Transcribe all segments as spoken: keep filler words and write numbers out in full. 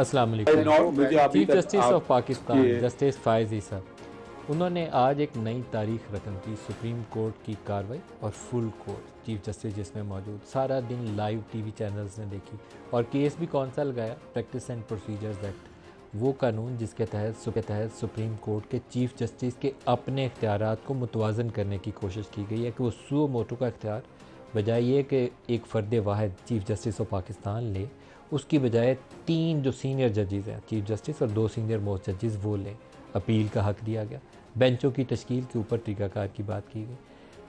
अस्सलाम वालेकुम। Chief justice of Pakistan justice Faiz Isa, उन्होंने आज एक नई तारीख रकम की सुप्रीम कोर्ट की कार्रवाई और फुल कोर्ट, चीफ जस्टिस जिसमें मौजूद, सारा दिन लाइव टीवी चैनल्स ने देखी। और केस भी कौन सा लगाया, प्रैक्टिस एंड प्रोसीजर्स एक्ट, वो कानून जिसके तहत सुप्रीम तहत सुप्रीम कोर्ट के चीफ जस्टिस के अपने इख्तियारात को मुतवाज़न करने की कोशिश की गई है कि वो सुओ मोटो का इख्तियार बजाय ये कि एक फ़र्द वाहिद चीफ जस्टिस ऑफ पाकिस्तान ले, उसकी बजाय तीन जो सीनियर जजेज़ हैं, चीफ जस्टिस और दो सीनियर मोस्ट जजेज़, वो लें। अपील का हक़ दिया गया, बेंचों की तश्कील के ऊपर टीकाकार की बात की गई।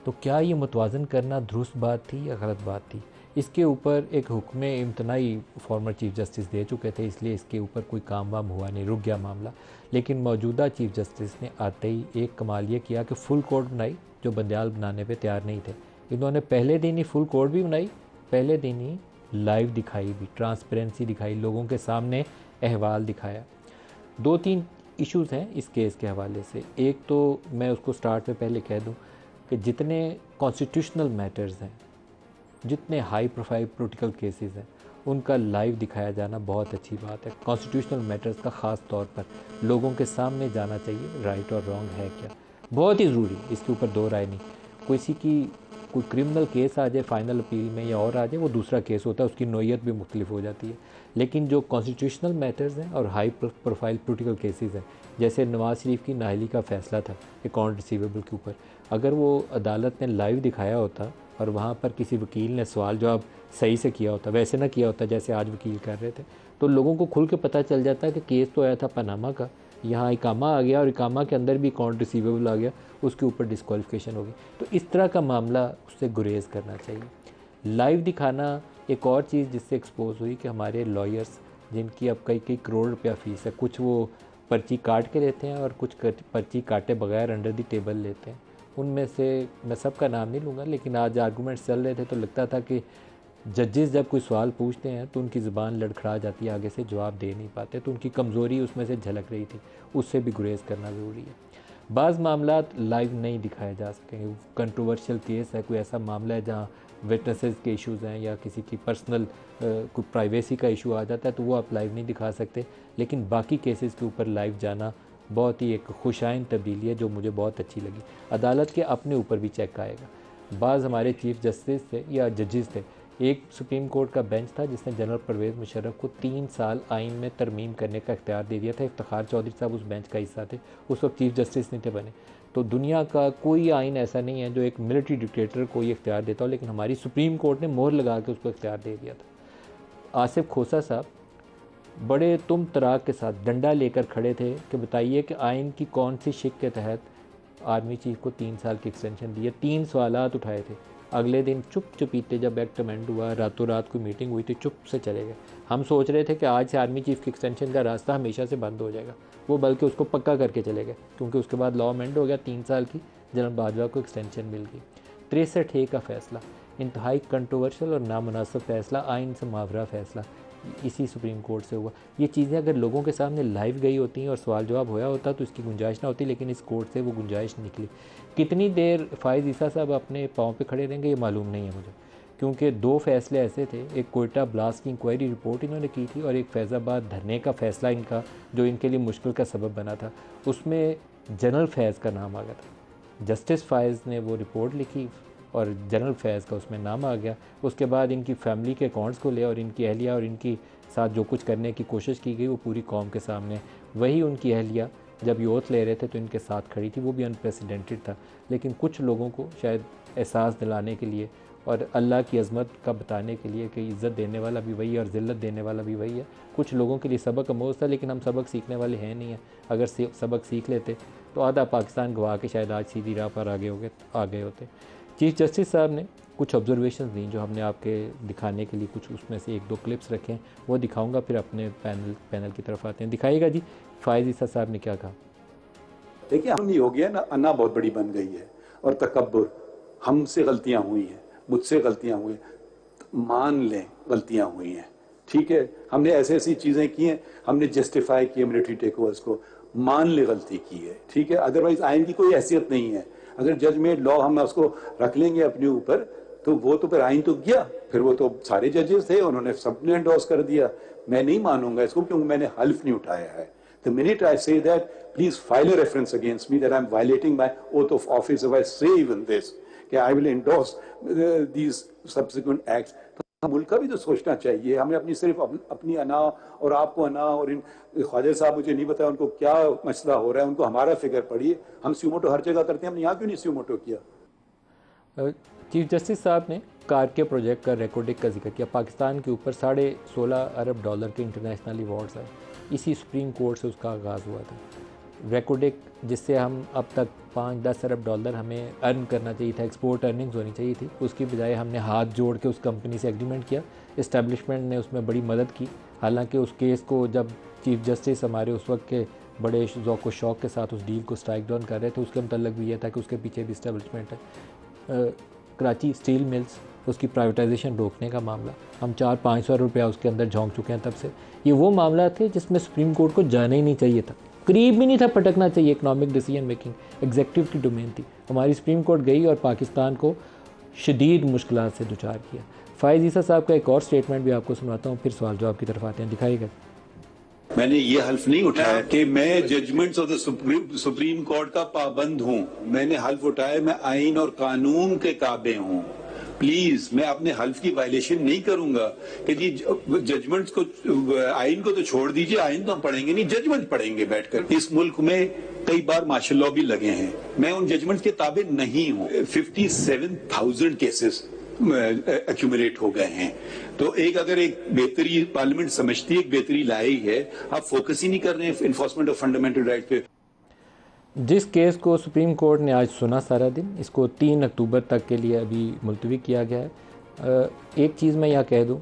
तो क्या ये मुतवाज़न करना दुरुस्त बात थी या गलत बात थी? इसके ऊपर एक हुक्म इम्तनाई फॉर्मर चीफ जस्टिस दे चुके थे, इसलिए इसके ऊपर कोई काम वाम हुआ नहीं, रुक गया मामला। लेकिन मौजूदा चीफ जस्टिस ने आते ही एक कमाल ये किया कि फुल कोर्ट बनाई, जो बंदियाल बनाने पे तैयार नहीं थे। इन्होंने पहले दिन ही फुल कोर्ट भी बनाई, पहले दिन ही लाइव दिखाई भी, ट्रांसपेरेंसी दिखाई, लोगों के सामने अहवाल दिखाया। दो तीन इशूज़ हैं इस केस के हवाले से। एक तो मैं उसको स्टार्ट में पहले कह दूँ कि जितने कॉन्स्टिट्यूशनल मैटर्स हैं, जितने हाई प्रोफाइल पोलिटिकल केसेस हैं, उनका लाइव दिखाया जाना बहुत अच्छी बात है। कॉन्स्टिट्यूशनल मैटर्स का ख़ास तौर पर लोगों के सामने जाना चाहिए, राइट और रॉन्ग है क्या, बहुत ही ज़रूरी। इसके ऊपर दो राय नहीं। किसी की कोई क्रिमिनल केस आ जाए फ़ाइनल अपील में या और आ जाए, वो दूसरा केस होता है, उसकी नोयत भी मुख्तलिफ हो जाती है। लेकिन जो कॉन्स्टिट्यूशनल मैटर्स हैं और हाई प्रोफाइल पोलिटिकल केसेस हैं, जैसे नवाज़ शरीफ की नाहली का फ़ैसला था अकाउंट रिसीवेबल के ऊपर, अगर वो अदालत ने लाइव दिखाया होता और वहाँ पर किसी वकील ने सवाल जवाब सही से किया होता, वैसे ना किया होता जैसे आज वकील कर रहे थे, तो लोगों को खुल के पता चल जाता कि केस तो आया था पनामा का, यहाँ इकामा आ गया और इकामा के अंदर भी अकाउंट रिसीवेबल आ गया, उसके ऊपर डिस्क्वालिफिकेशन होगी। तो इस तरह का मामला उससे गुरेज करना चाहिए। लाइव दिखाना एक और चीज़ जिससे एक्सपोज हुई कि हमारे लॉयर्स, जिनकी अब कई कई करोड़ रुपया फ़ीस है, कुछ वो पर्ची काट के लेते हैं और कुछ पर्ची काटे बगैर अंडर दी टेबल लेते हैं। उनमें से मैं सब का नाम नहीं लूँगा, लेकिन आज आर्गूमेंट्स चल रहे थे तो लगता था कि जजेस जब कोई सवाल पूछते हैं तो उनकी ज़ुबान लड़खड़ा जाती है, आगे से जवाब दे नहीं पाते, तो उनकी कमज़ोरी उसमें से झलक रही थी। उससे भी गुरेज करना ज़रूरी है। बाज़ मामला लाइव नहीं दिखाए जा सकेंगे, कंट्रोवर्शियल केस है, कोई ऐसा मामला है जहाँ विटनेसेस के इश्यूज़ हैं या किसी की पर्सनल कोई प्राइवेसी का इशू आ जाता है, तो वो आप लाइव नहीं दिखा सकते। लेकिन बाकी केसेस के ऊपर लाइव जाना बहुत ही एक खुशाइन तब्दीली है जो मुझे बहुत अच्छी लगी। अदालत के अपने ऊपर भी चेक आएगा। बाज़ हमारे चीफ जस्टिस थे या जजेस थे, एक सुप्रीम कोर्ट का बेंच था जिसने जनरल परवेज़ मुशर्रफ को तीन साल आइन में तरमीम करने का इख्तियार दे दिया था। इफ्तिखार चौधरी साहब उस बेंच का हिस्सा थे, उस वक्त चीफ जस्टिस नहीं थे बने। तो दुनिया का कोई आइन ऐसा नहीं है जो एक मिलिट्री डिक्टेटर को ये इख्तियार देता हो, लेकिन हमारी सुप्रीम कोर्ट ने मोहर लगा के उसको इख्तियार दे दिया था। आसिफ खोसा साहब बड़े तुम तराक के साथ डंडा लेकर खड़े थे कि बताइए कि आइन की कौन सी शिक के तहत आर्मी चीफ को तीन साल की एक्सटेंशन दी है। तीन सवालात उठाए थे। अगले दिन चुप चुपीते जब एक्ट अमेंड हुआ, रातों रात कोई मीटिंग हुई तो चुप से चले गए। हम सोच रहे थे कि आज से आर्मी चीफ की एक्सटेंशन का रास्ता हमेशा से बंद हो जाएगा, वो बल्कि उसको पक्का करके चले गए, क्योंकि उसके बाद लॉ अमेंड हो गया, तीन साल की जनरल बाजवा को एक्सटेंशन मिल गई। तिरसठ ए का फ़ैसला, इंतहाई कंट्रोवर्शियल और नामनासिब फ़ैसला, आइन से मावरा फ़ैसला इसी सुप्रीम कोर्ट से हुआ। ये चीज़ें अगर लोगों के सामने लाइव गई होती हैं और सवाल जवाब होया होता तो इसकी गुंजाइश ना होती, लेकिन इस कोर्ट से वो गुंजाइश निकली। कितनी देर फ़ाइज़ ईसा साहब अपने पाँव पे खड़े रहेंगे ये मालूम नहीं है मुझे, क्योंकि दो फैसले ऐसे थे, एक कोयटा ब्लास्ट की इंक्वायरी रिपोर्ट इन्होंने की थी और एक फैज़ाबाद धरने का फ़ैसला इनका, जो इनके लिए मुश्किल का सबब बना था, उसमें जनरल फैज़ का नाम आ गया था। जस्टिस फ़ाइज़ ने वो रिपोर्ट लिखी और जनरल फैज़ का उसमें नाम आ गया। उसके बाद इनकी फैमिली के अकाउंट्स को ले और इनकी अहलिया और इनकी साथ जो कुछ करने की कोशिश की गई वो पूरी कौम के सामने। वही उनकी अहलिया जब ये ओथ ले रहे थे तो इनके साथ खड़ी थी, वो भी अनप्रेसिडेंटेड था। लेकिन कुछ लोगों को शायद एहसास दिलाने के लिए और अल्लाह की अज़मत का बताने के लिए कि इज़्ज़त देने वाला भी वही है और ज़िल्लत देने वाला भी वही है, कुछ लोगों के लिए सबक आमोज़ था। लेकिन हम सबक सीखने वाले हैं नहीं हैं, अगर सबक सीख लेते तो आधा पाकिस्तान गवा के शायद आज सीधी राह पर आगे हो गए आ गए होते। चीफ जस्टिस साहब ने कुछ ऑब्जर्वेशंस दी जो हमने आपके दिखाने के लिए कुछ उसमें से एक दो क्लिप्स रखे हैं, वो दिखाऊंगा, फिर अपने पैनल पैनल की तरफ आते हैं। दिखाइएगा जी, फैज़ ईसा साहब ने क्या कहा। देखिए, हम नहीं हो गया ना, अन्ना बहुत बड़ी बन गई है और तकब्बुर, हमसे गलतियां हुई हैं, मुझसे गलतियां हुई हैं, मान लें गलतियाँ हुई हैं, ठीक है, हमने ऐसी ऐसी चीज़ें की हैं, हमने जस्टिफाई किए मिलिट्री टेक ओवर्स को, मान ले गलती की है, ठीक है, अदरवाइज आइन की कोई हैसियत नहीं है। अगर जजमेंट लॉ हम उसको रख लेंगे अपने ऊपर तो वो तो फिर आइन तो गया। फिर वो तो सारे जजेस थे, उन्होंने सबने एंडोर्स कर दिया। मैं नहीं मानूंगा इसको क्योंकि मैंने हल्फ नहीं उठाया है। The minute I say that, please file a reference against me that I'm violating my oath of office if I say even this. कि I will endorse uh, these subsequent acts. तो मुल्क का भी तो सोचना चाहिए। हमें अपनी सिर्फ अपनी अना और आपको अना और इन ख्वाजा साहब मुझे नहीं बताया उनको क्या मसला हो रहा है, उनको हमारा फिक्र पड़िए। हम सीमोटो हर जगह करते हैं, हमने यहाँ क्यों नहीं सीमोटो किया? चीफ जस्टिस साहब ने कार के प्रोजेक्ट का रिकॉर्डिंग का जिक्र किया। पाकिस्तान के ऊपर साढ़े सोलह अरब डॉलर के इंटरनेशनल अवार्ड्स आए, इसी सुप्रीम कोर्ट से उसका आगाज़ हुआ था। रिकॉर्डिंग जिससे हम अब तक पाँच दस अरब डॉलर हमें अर्न करना चाहिए था, एक्सपोर्ट अर्निंग्स होनी चाहिए थी, उसकी बजाय हमने हाथ जोड़ के उस कंपनी से एग्रीमेंट किया। इस्टेब्लिशमेंट ने उसमें बड़ी मदद की। हालांकि उस केस को जब चीफ जस्टिस हमारे उस वक्त के बड़े ज़ौक़ व शौक़ के साथ उस डील को स्ट्राइक डाउन कर रहे थे, उसके मतलब भी यह था कि उसके पीछे भी इस्टेब्लिशमेंट है। कराची स्टील मिल्स, उसकी प्राइवेटाइजेशन रोकने का मामला, हम चार पाँच सौ रुपया उसके अंदर झोंक चुके हैं तब से। ये वो मामला थे जिसमें सुप्रीम कोर्ट को जाना ही नहीं चाहिए था, करीब भी नहीं था पटकना चाहिए। इकनॉमिक डिसीजन मेकिंग एग्जेक्टिव की डोमेन थी। हमारी सुप्रीम कोर्ट गई और पाकिस्तान को शदीद मुश्किल से दुचार किया। फ़ाइज़ ईसा साहब का एक और स्टेटमेंट भी आपको सुनाता हूँ, फिर सवाल जवाब की तरफ आते हैं। दिखाइएगा। मैंने ये हल्फ नहीं उठाया कि मैं judgments of the supreme supreme court का पाबंद हूँ। मैंने हल्फ उठाया मैं आइन और कानून के काबे हूँ। प्लीज मैं अपने हल्फ की वायलेशन नहीं करूंगा कि जी जजमेंट्स को, आइन को तो छोड़ दीजिए, आइन तो हम पढ़ेंगे नहीं, जजमेंट पढ़ेंगे बैठकर। इस मुल्क में कई बार मार्शल लॉ भी लगे हैं, मैं उन जजमेंट्स के ताबे नहीं हूँ। Fifty seven thousand cases accumulate हो गए हैं। तो एक अगर एक बेहतरी पार्लियामेंट समझती है, एक बेहतरी लाई है, आप फोकस ही नहीं कर रहे हैं इन्फोर्समेंट ऑफ फंडामेंटल राइट पे। जिस केस को सुप्रीम कोर्ट ने आज सुना सारा दिन, इसको तीन अक्टूबर तक के लिए अभी मुलतवी किया गया है। एक चीज़ मैं यहाँ कह दूँ,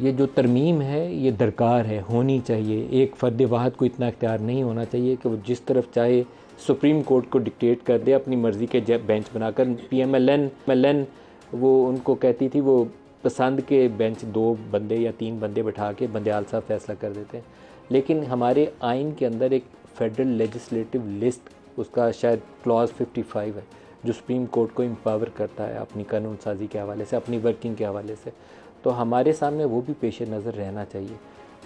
ये जो तरमीम है ये दरकार है, होनी चाहिए। एक फ़र्द वाहद को इतना इख्तियार नहीं होना चाहिए कि वो जिस तरफ चाहे सुप्रीम कोर्ट को डिक्टेट कर दे अपनी मर्ज़ी के जब बेंच बनाकर। P M L N L N वो उनको कहती थी, वो पसंद के बेंच दो बंदे या तीन बंदे बैठा के बंदियाल साहब फैसला कर देते हैं। लेकिन हमारे आइन के अंदर एक फेडरल लेजिस्लेटिव लिस्ट, उसका शायद क्लॉज पचपन है, जो सुप्रीम कोर्ट को एम्पावर करता है अपनी कानून साजी के हवाले से, अपनी वर्किंग के हवाले से। तो हमारे सामने वो भी पेश नज़र रहना चाहिए।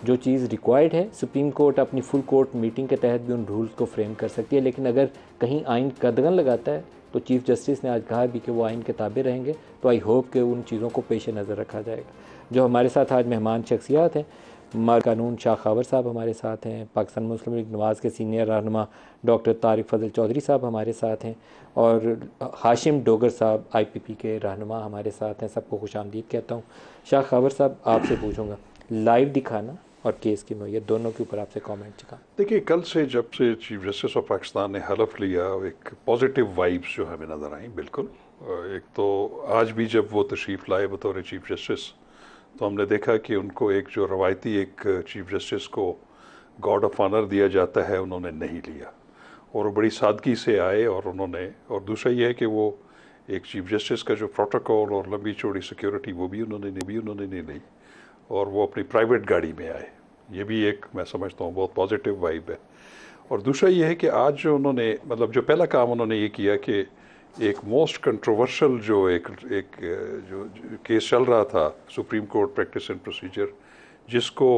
जो चीज़ रिक्वायर्ड है, सुप्रीम कोर्ट अपनी फुल कोर्ट मीटिंग के तहत भी उन रूल्स को फ्रेम कर सकती है। लेकिन अगर कहीं आइन कदगन लगाता है तो चीफ़ जस्टिस ने आज कहा भी कि वो आइन के ताबे रहेंगे। तो आई होप कि उन चीज़ों को पेश नज़र रखा जाएगा। जो हमारे साथ आज मेहमान शख्सियात हैं, मार कानून शाह खावर साहब हमारे साथ हैं, पाकिस्तान मुस्लिम लीग नवाज़ के सीनियर रहनुमा डॉक्टर तारिक फजल चौधरी साहब हमारे साथ हैं, और हाशिम डोगर साहब आईपीपी के रहनुमा हमारे साथ हैं। सबको खुश आमदीद कहता हूँ। शाह खावर साहब, आपसे पूछूंगा, लाइव दिखाना और केस की नोयत दोनों के ऊपर आपसे कमेंट चुका। देखिए, कल से जब से चीफ जस्टिस ऑफ पाकिस्तान ने हलफ लिया, एक पॉजिटिव वाइब्स जो हमें नज़र आई बिल्कुल। एक तो आज भी जब वो तशरीफ़ लाए बतौर चीफ जस्टिस, तो हमने देखा कि उनको एक जो रवायती एक चीफ जस्टिस को गॉड ऑफ ऑनर दिया जाता है, उन्होंने नहीं लिया और वो बड़ी सादगी से आए। और उन्होंने, और दूसरा ये है कि वो एक चीफ जस्टिस का जो प्रोटोकॉल और लंबी चौड़ी सिक्योरिटी वो भी उन्होंने नहीं भी उन्होंने नहीं ली, और वो अपनी प्राइवेट गाड़ी में आए। ये भी एक मैं समझता हूँ बहुत पॉजिटिव वाइब है। और दूसरा ये है कि आज जो उन्होंने, मतलब जो पहला काम उन्होंने ये किया कि एक मोस्ट कंट्रोवर्शल जो एक एक जो, जो केस चल रहा था, supreme court practice and procedure, जिसको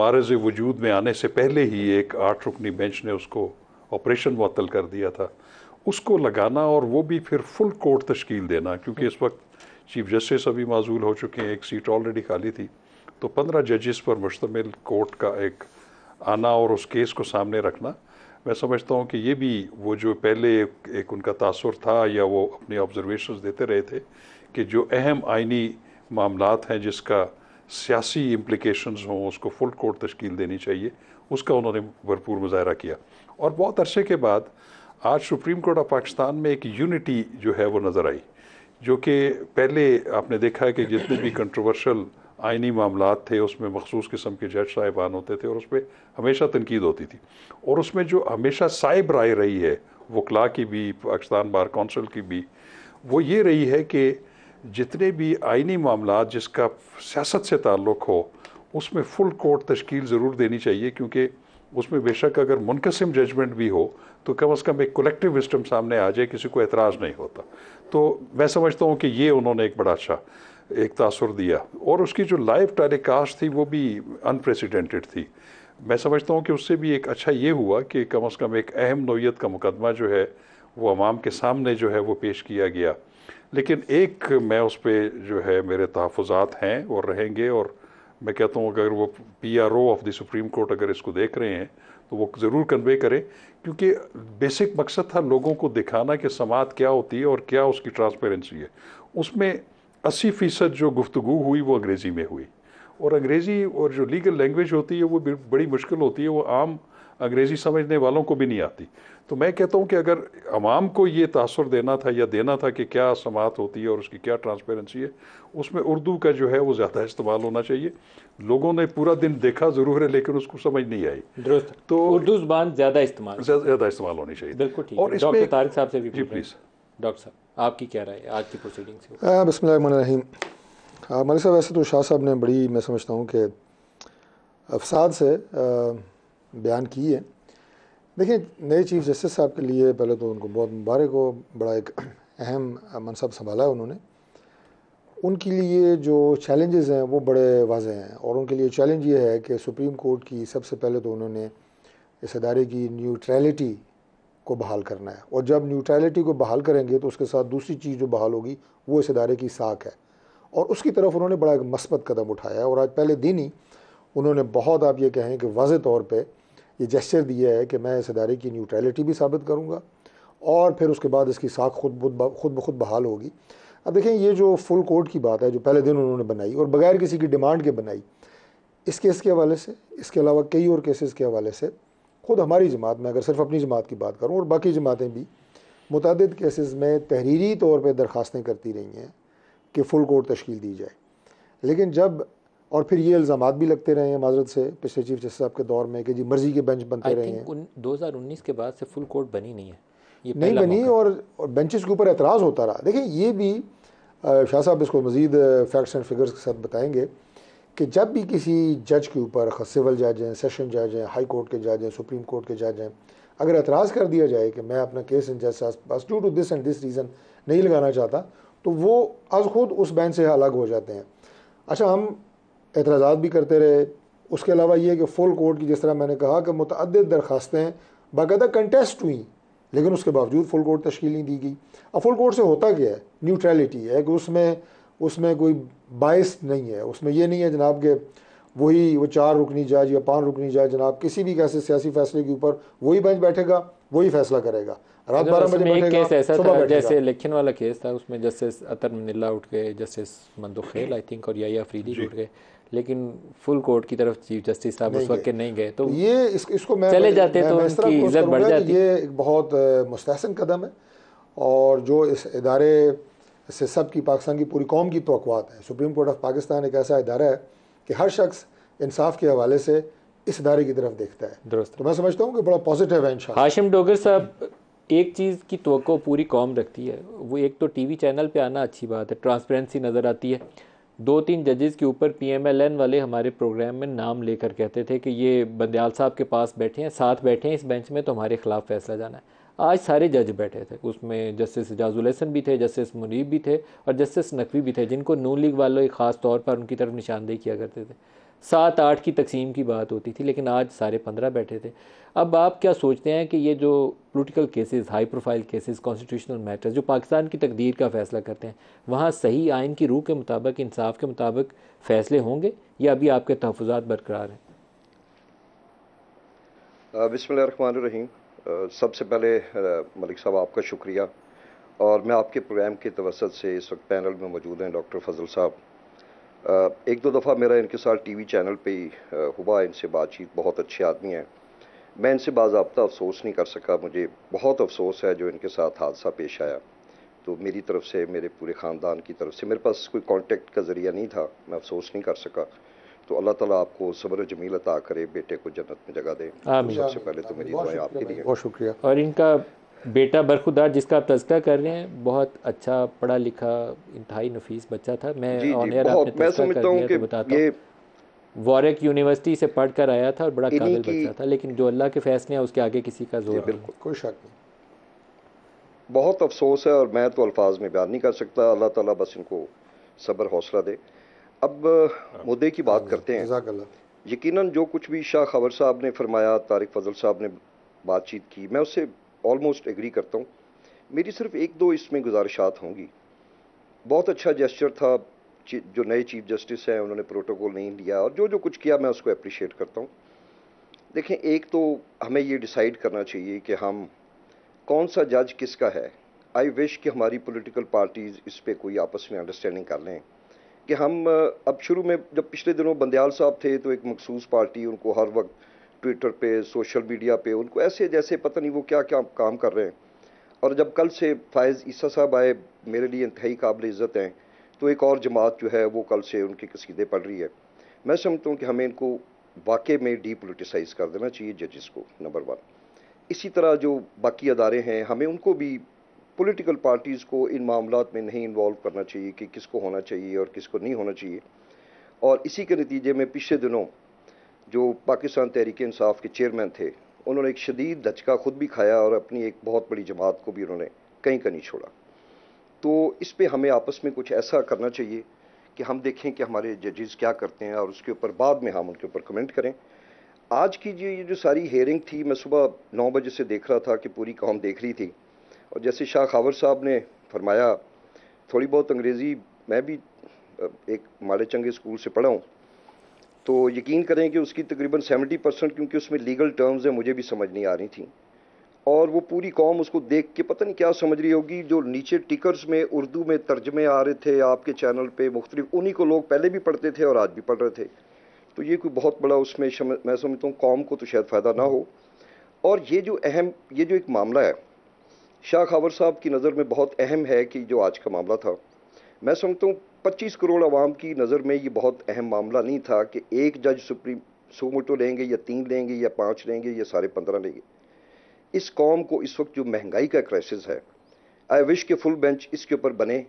मारज वजूद में आने से पहले ही एक आठ रुकनी बेंच ने उसको ऑपरेशन मुअत्तल कर दिया था, उसको लगाना और वो भी फिर फुल कोर्ट तश्कील देना, क्योंकि इस वक्त चीफ जस्टिस अभी माजूल हो चुके हैं, एक सीट ऑलरेडी खाली थी। तो पंद्रह जजेस पर मुश्तमिल कोर्ट का एक आना और उस केस को सामने रखना, मैं समझता हूँ कि ये भी वो जो पहले एक उनका तासुर था या वो अपने ऑब्जर्वेशंस देते रहे थे कि जो अहम आइनी मामलात हैं जिसका सियासी इम्प्लिकेशंस हों, उसको फुल कोर्ट तश्कील देनी चाहिए, उसका उन्होंने भरपूर मुजाहरा किया। और बहुत अरसे के बाद आज सुप्रीम कोर्ट ऑफ पाकिस्तान में एक यूनिटी जो है वो नज़र आई, जो कि पहले आपने देखा है कि जितने भी कंट्रोवर्शल आइनी मामलात थे उसमें मखसूस किस्म के जज साहिबान होते थे और उस पर हमेशा तनकीद होती थी, और उसमें जो हमेशा साइब राय रही है वकला की भी, पाकिस्तान बार कौंसिल की भी, वो ये रही है कि जितने भी आइनी मामलात जिसका सियासत से ताल्लुक़ हो उसमें फुल कोर्ट तश्कील ज़रूर देनी चाहिए, क्योंकि उसमें बेशक अगर मुनकसिम जजमेंट भी हो तो कम अज़ कम एक कलेक्टिव विस्टम सामने आ जाए, किसी को एतराज़ नहीं होता। तो मैं समझता हूँ कि ये उन्होंने एक बड़ा अच्छा एक तासुर दिया, और उसकी जो लाइव टेलीकास्ट थी वो भी अनप्रेसिडेंटेड थी। मैं समझता हूँ कि उससे भी एक अच्छा ये हुआ कि कम अज़ कम एक अहम नौइयत का मुकदमा जो है वो अवाम के सामने जो है वो पेश किया गया। लेकिन एक मैं उस पर जो है मेरे तहफ़ुज़ात हैं और रहेंगे, और मैं कहता हूँ अगर वो P R O of the supreme court अगर इसको देख रहे हैं तो वो ज़रूर कन्वे करें, क्योंकि बेसिक मकसद था लोगों को दिखाना कि समाअत क्या होती है और क्या उसकी ट्रांसपेरेंसी है। उसमें अस्सी फ़ीसद जो गुफ्तगू हुई वो अंग्रेज़ी में हुई, और अंग्रेज़ी और जो लीगल लैंग्वेज होती है वो बड़ी मुश्किल होती है, वो आम अंग्रेज़ी समझने वालों को भी नहीं आती। तो मैं कहता हूँ कि अगर आवाम को ये तासुर देना था या देना था कि क्या समाअत होती है और उसकी क्या ट्रांसपेरेंसी है, उसमें उर्दू का जो है वो ज़्यादा इस्तेमाल होना चाहिए। लोगों ने पूरा दिन देखा ज़रूर है लेकिन उसको समझ नहीं आई। दुरुस्त, तो उर्दू ज़बान ज़्यादा इस्तेमाल ज़्यादा इस्तेमाल होनी चाहिए। बिल्कुल ठीक। और इसमें तारिक साहब से भी जी प्लीज़, डॉक्टर साहब आपकी क्या राय है आज की प्रोसीडिंग से? बिस्मिल्लाहिर्रहमानिर्रहीम। हमारे साहब वैसे तो शाह साहब ने बड़ी, मैं समझता हूँ कि अफसाद से बयान की है। देखिए, नए चीफ़ जस्टिस साहब के लिए पहले तो उनको बहुत मुबारक हो, बड़ा एक अहम मनसब संभाला है उन्होंने। उनके लिए जो चैलेंजेस हैं वो बड़े वाज़े हैं, और उनके लिए चैलेंज ये है कि सुप्रीम कोर्ट की सबसे पहले तो उन्होंने इस अदारे की न्यूट्रलिटी को बहाल करना है, और जब न्यूट्रलिटी को बहाल करेंगे तो उसके साथ दूसरी चीज़ जो बहाल होगी वो इस अदारे की साख है, और उसकी तरफ उन्होंने बड़ा एक मस्बत कदम उठाया है। और आज पहले दिन ही उन्होंने बहुत, आप ये कहें कि वाज़े तौर पर ये जेस्चर दिया है कि मैं इस अदारे की न्यूट्रलिटी भी साबित करूँगा, और फिर उसके बाद इसकी साख खुद खुद ब खुद बहाल होगी। अब देखें, ये जो फुल कोर्ट की बात है जो पहले दिन उन्होंने बनाई और बग़ैर किसी की डिमांड के बनाई, इस केस के हवाले से, इसके अलावा कई और केसेस के हवाले से ख़ुद हमारी जमात में, अगर सिर्फ अपनी जमात की बात करूँ और बाकी जमातें भी मुतअद्दिद केसेस में तहरीरी तौर पर दरख्वास्तें करती रही हैं कि फुल कोर्ट तश्कील दी जाए। लेकिन जब, और फिर ये इल्ज़ामात भी लगते रहे हैं माजरत से पिछले चीफ जस्टिस साहब के दौर में कि जी मर्जी के बेंच बनते रहे हैं। दो हज़ार उन्नीस के बाद से फुल कोर्ट बनी नहीं है, ये नहीं बनी, और, और बेंचेस के ऊपर एतराज़ होता रहा। देखिए, ये भी शाह साहब इसको मज़ीद फैक्ट्स एंड फिगर्स के साथ बताएंगे कि जब भी किसी जज के ऊपर, सिविल जज हैं, सेशन जज हैं, हाई कोर्ट के जज हैं, सुप्रीम कोर्ट के जज हैं, अगर एतराज़ कर दिया जाए कि मैं अपना केस इन जज साहब पास due to this and this reason नहीं लगाना चाहता, तो वो अज खुद उस बेंच से अलग हो जाते हैं। अच्छा, हम एतराज़ात भी करते रहे, उसके अलावा ये कि फुल कोर्ट की, जिस तरह मैंने कहा कि मुतअद्दिद दरखास्तें बाकायदा कंटेस्ट हुई, लेकिन उसके बावजूद फुल कोर्ट तश्कील नहीं दी गई। अब फुल कोर्ट से होता क्या है? न्यूट्रलिटी है कि उसमें उसमें कोई बायस नहीं है, उसमें ये नहीं है जनाब के वही वो चार रुकनी जज या पाँच रुकनी जज जनाब किसी भी कैसे सियासी फैसले के ऊपर वही बेंच बैठेगा, वही फैसला करेगा। रात बारह बजे एक केस ऐसा था, जैसे इलेक्शन वाला केस था, उसमें जस्टिस अतर मनिल्ला उठ गए, जस्टिस मंदुखेल आई थिंक और याया अफरीदी उठ गए, लेकिन फुल कोर्ट की तरफ चीफ जस्टिस साहब उस वक्त के नहीं गए। तो ये इस, इसको मैं चले जाते मैं, तो मैं इनकी इज्जत बढ़ जाती। ये एक बहुत मुस्तहसन कदम है, और जो इस इदारे से सब की, पाकिस्तान की पूरी कौम की तवक्कुआत है। सुप्रीम कोर्ट ऑफ पाकिस्तान एक ऐसा इदारा है कि हर शख्स इंसाफ के हवाले से इस इदारे की तरफ देखता है। दुरुस्त, तो मैं समझता हूँ कि बड़ा पॉजिटिव है इंशाअल्लाह। हाशिम डोगर साहब, एक चीज़ की तवक्को पूरी कौम रखती है, वो एक तो टी वी चैनल पर आना अच्छी बात है, ट्रांसपेरेंसी नज़र आती है। दो तीन जजेस के ऊपर पी एम एल एन वाले हमारे प्रोग्राम में नाम लेकर कहते थे कि ये बंदियाल साहब के पास बैठे हैं, साथ बैठे हैं इस बेंच में, तो हमारे खिलाफ फैसला जाना है। आज सारे जज बैठे थे, उसमें जस्टिस एजाजुल हसन भी थे, जस्टिस मुनीब भी थे और जस्टिस नकवी भी थे, जिनको नून लीग वालों ख़ास तौर पर उनकी तरफ निशानदेही किया करते थे। सात आठ की तकसीम की बात होती थी, लेकिन आज सारे पंद्रह बैठे थे। अब आप क्या सोचते हैं कि ये जो political cases, high profile cases, constitutional matters जो पाकिस्तान की तकदीर का फ़ैसला करते हैं, वहाँ सही आइन की रूह के मुताबिक, इंसाफ के मुताबिक फ़ैसले होंगे या अभी आपके तहफ़ुज़ात बरकरार हैं? बिस्मिल्लाहिर्रहमानिर्रहीम। सबसे पहले मलिक साहब आपका शुक्रिया, और मैं आपके प्रोग्राम के तवसत से इस वक्त पैनल में मौजूद हैं डॉक्टर फजल साहब। एक दो दफ़ा मेरा इनके साथ टीवी चैनल पे ही हुआ, इनसे बातचीत, बहुत अच्छे आदमी हैं। मैं इनसे बाज़ाब्ता अफसोस नहीं कर सका, मुझे बहुत अफसोस है जो इनके साथ हादसा पेश आया। तो मेरी तरफ से, मेरे पूरे ख़ानदान की तरफ से, मेरे पास कोई कांटेक्ट का ज़रिया नहीं था, मैं अफसोस नहीं कर सका। तो अल्लाह ताला आपको सब्र जमील अता करे, बेटे को जन्नत में जगह दे। सबसे पहले तो मेरी दुआएं आपके लिए। बहुत शुक्रिया। और इनका बेटा बरखुदार, जिसका आप तज़किरा कर रहे हैं, बहुत अच्छा पढ़ा लिखा इंतहाई नफीस बच्चा था। मैं ऑन एयर आपने तज़किरा कर दिया तो बताता हूँ, वॉरेक यूनिवर्सिटी से पढ़ कर आया था और बड़ा काबिल बच्चा था, लेकिन जो अल्लाह के फैसले हैं उसके आगे किसी का जोर बिल्कुल कोई शक नहीं। बहुत अफसोस है, और मैं तो अल्फाज में बयान नहीं कर सकता। अल्लाह ताला बस इनको सब्र हौसला दे। अब मुद्दे की बात करते हैं। यकीनन जो कुछ भी शाह खबर साहब ने फरमाया, तारिक फजल साहब ने बातचीत की, मैं उससे ऑलमोस्ट एग्री करता हूँ। मेरी सिर्फ एक दो इसमें गुजारिशात होंगी। बहुत अच्छा जेस्चर था, जो नए चीफ जस्टिस हैं उन्होंने प्रोटोकॉल नहीं लिया और जो जो कुछ किया मैं उसको अप्रिशिएट करता हूँ। देखें, एक तो हमें ये डिसाइड करना चाहिए कि हम कौन सा जज किसका है। आई विश कि हमारी पॉलिटिकल पार्टीज़ इस पर कोई आपस में अंडरस्टैंडिंग कर लें कि हम अब शुरू में, जब पिछले दिनों बंदियाल साहब थे तो एक मखसूस पार्टी उनको हर वक्त ट्विटर पे, सोशल मीडिया पे उनको ऐसे जैसे पता नहीं वो क्या क्या काम कर रहे हैं। और जब कल से फैज़ ईसा साहब आए, मेरे लिए इंतहाई काबिल इज़्ज़त हैं, तो एक और जमात जो है वो कल से उनके कसीदे पढ़ रही है। मैं समझता हूँ कि हमें इनको वाकई में डीपोलिटिसाइज कर देना चाहिए, जजेस को, नंबर वन। इसी तरह जो बाकी अदारे हैं, हमें उनको भी, पॉलिटिकल पार्टीज़ को इन मामलात में नहीं इन्वॉल्व करना चाहिए कि किसको होना चाहिए और किसको नहीं होना चाहिए। और इसी के नतीजे में पिछले दिनों जो पाकिस्तान तहरीक इंसाफ के चेयरमैन थे, उन्होंने एक शदीद धचका खुद भी खाया और अपनी एक बहुत बड़ी जमात को भी उन्होंने कहीं कहीं छोड़ा। तो इस पर हमें आपस में कुछ ऐसा करना चाहिए कि हम देखें कि हमारे जजेस क्या करते हैं और उसके ऊपर बाद में हम उनके ऊपर कमेंट करें। आज की ये जो सारी हेयरिंग थी, मैं सुबह नौ बजे से देख रहा था कि पूरी कौम देख रही थी। और जैसे शाह खावर साहब ने फरमाया, थोड़ी बहुत अंग्रेज़ी मैं भी एक माड़े चंगे स्कूल से पढ़ा हूँ, तो यकीन करें कि उसकी तकरीबन सत्तर परसेंट, क्योंकि उसमें लीगल टर्म्स हैं, मुझे भी समझ नहीं आ रही थी। और वो पूरी कौम उसको देख के पता नहीं क्या समझ रही होगी। जो नीचे टिकर्स में उर्दू में तर्जमे आ रहे थे आपके चैनल पे मुख्तलिफ, उन्हीं को लोग पहले भी पढ़ते थे और आज भी पढ़ रहे थे। तो ये कोई बहुत बड़ा उसमें शम, मैं समझता हूँ कौम को तो शायद फ़ायदा ना हो। और ये जो अहम, ये जो एक मामला है, शाह खावर साहब की नज़र में बहुत अहम है कि जो आज का मामला था, मैं समझता हूँ पच्चीस करोड़ आवाम की नज़र में ये बहुत अहम मामला नहीं था कि एक जज सुप्रीम सोमोटो लेंगे या तीन लेंगे या पाँच लेंगे या साढ़े पंद्रह लेंगे। इस कौम को इस वक्त जो महंगाई का क्राइसिस है, आई विश के फुल बेंच इसके ऊपर बने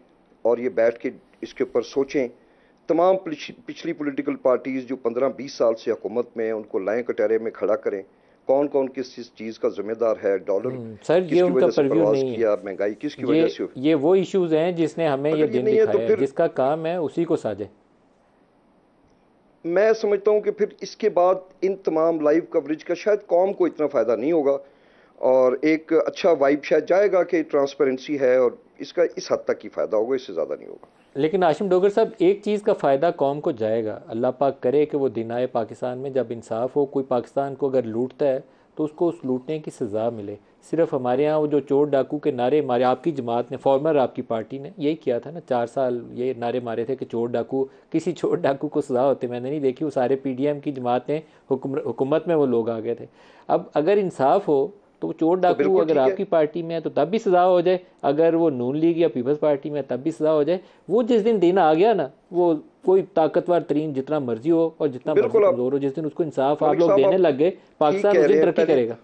और ये बैठ के इसके ऊपर सोचें। तमाम पिछली पॉलिटिकल पार्टीज़ जो पंद्रह बीस साल से हुकूमत में, उनको लाएँ कटहरे में खड़ा करें, कौन कौन किस चीज़ का जिम्मेदार है। डॉलर सर, ये उनका परव्यू नहीं है। महंगाई किसकी वजह से, ये वो इश्यूज हैं जिसने हमें ये दिन दिखाया है, जिसका काम है उसी को साजे। मैं समझता हूँ कि फिर इसके बाद इन तमाम लाइव कवरेज का शायद कौम को इतना फ़ायदा नहीं होगा और एक अच्छा वाइब शायद जाएगा कि ट्रांसपेरेंसी है और इसका इस हद तक ही फ़ायदा होगा, इससे ज़्यादा नहीं होगा। लेकिन आशिम डोगर साहब, एक चीज़ का फ़ायदा कौम को जाएगा, अल्लाह पाक करे कि वो दिन आए पाकिस्तान में जब इंसाफ हो। कोई पाकिस्तान को अगर लूटता है तो उसको उस लूटने की सज़ा मिले। सिर्फ हमारे यहाँ वो जो चोर डाकू के नारे मारे, आपकी जमात ने, फॉर्मर आपकी पार्टी ने यही किया था ना, चार साल ये नारे मारे थे कि चोर डाकू, किसी चोर डाकू को सज़ा होते मैंने नहीं देखी। वो सारे पी डी एम की जमात ने, हुकूमत में वो लोग आ गए थे। अब अगर इंसाफ हो तो चोर डाकू अगर आपकी पार्टी में है तो तब भी सजा हो जाए, अगर वो नून लीग या पीपल्स पार्टी में है तब भी सजा हो जाए। वो जिस दिन दिन आ गया ना, वो कोई ताकतवर तरीन जितना मर्जी हो और जितना मर्जी कमजोर हो, जिस दिन उसको इंसाफ आप लोग देने लग गए, पाकिस्तान उस दिन तरक्की करेगा।